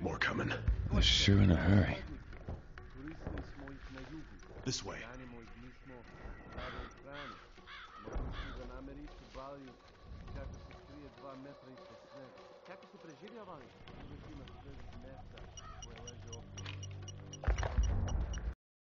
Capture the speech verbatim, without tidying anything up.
More coming. They're sure in a hurry. This way.